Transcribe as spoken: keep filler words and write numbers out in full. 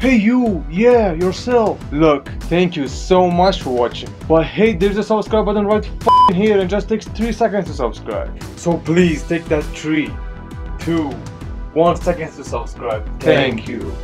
Hey you, yeah, yourself. Look, thank you so much for watching, but hey, there's a subscribe button right f***ing here and just takes three seconds to subscribe. So please take that three, two, one seconds to subscribe. Thank, thank you.